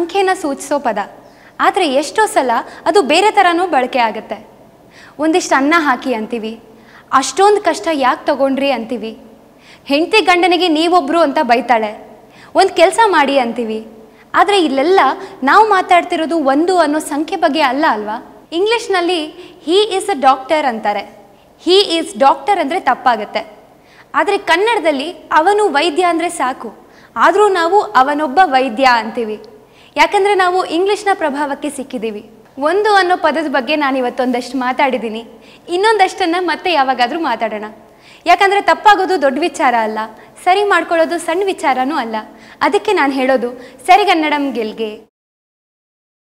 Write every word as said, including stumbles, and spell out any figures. ಸಂಖ್ಯೆಯನ್ನು ಸೂಚಿಸೋ ಪದ. ಆದರೆ ಎಷ್ಟೋ ಸಲ ಅದು ಬೇರೆ ತರನೂ ಬಳಕೆ ಆಗುತ್ತೆ. ಒಂದಿಷ್ಟು ಅನ್ನ ಹಾಕಿ ಅಂತೀವಿ, ಅಷ್ಟೊಂದು ಕಷ್ಟ ಯಾಕೆ ತಗೊಂಡ್ರಿ ಅಂತೀವಿ, ಹೆಂಡತಿ ಗಂಡನಿಗೆ ನೀವೊಬ್ಬರು ಅಂತ ಬೈತಾಳೆ, ಒಂದು ಕೆಲಸ ಮಾಡಿ ಅಂತೀವಿ. ಆದರೆ ಇಲ್ಲೆಲ್ಲ ನಾವು ಮಾತಾಡ್ತಿರೋದು ಒಂದು ಅನ್ನೋ ಸಂಖ್ಯೆ ಬಗ್ಗೆ ಅಲ್ಲ ಅಲ್ವಾ? ಇಂಗ್ಲೀಷ್ನಲ್ಲಿ ಹಿ ಈಸ್ ಅ ಡಾಕ್ಟರ್ ಅಂತಾರೆ. ಹಿ ಈಸ್ ಡಾಕ್ಟರ್ ಅಂದರೆ ತಪ್ಪಾಗುತ್ತೆ. ಆದರೆ ಕನ್ನಡದಲ್ಲಿ ಅವನು ವೈದ್ಯ ಅಂದರೆ ಸಾಕು, ಆದರೂ ನಾವು ಅವನೊಬ್ಬ ವೈದ್ಯ ಅಂತೀವಿ. ಯಾಕಂದರೆ ನಾವು ಇಂಗ್ಲೀಷ್ನ ಪ್ರಭಾವಕ್ಕೆ ಸಿಕ್ಕಿದ್ದೀವಿ. ಒಂದು ಅನ್ನೋ ಪದದ ಬಗ್ಗೆ ನಾನು ಇವತ್ತೊಂದಷ್ಟು ಮಾತಾಡಿದ್ದೀನಿ, ಇನ್ನೊಂದಷ್ಟನ್ನು ಮತ್ತೆ ಯಾವಾಗಾದರೂ ಮಾತಾಡೋಣ. ಯಾಕಂದರೆ ತಪ್ಪಾಗೋದು ದೊಡ್ಡ ವಿಚಾರ ಅಲ್ಲ, ಸರಿ ಮಾಡ್ಕೊಳ್ಳೋದು ಸಣ್ಣ ವಿಚಾರನೂ ಅಲ್ಲ. ಅದಕ್ಕೆ ನಾನು ಹೇಳೋದು ಸರಿಗನ್ನಡಂ ಗೆಲ್ಗೆ.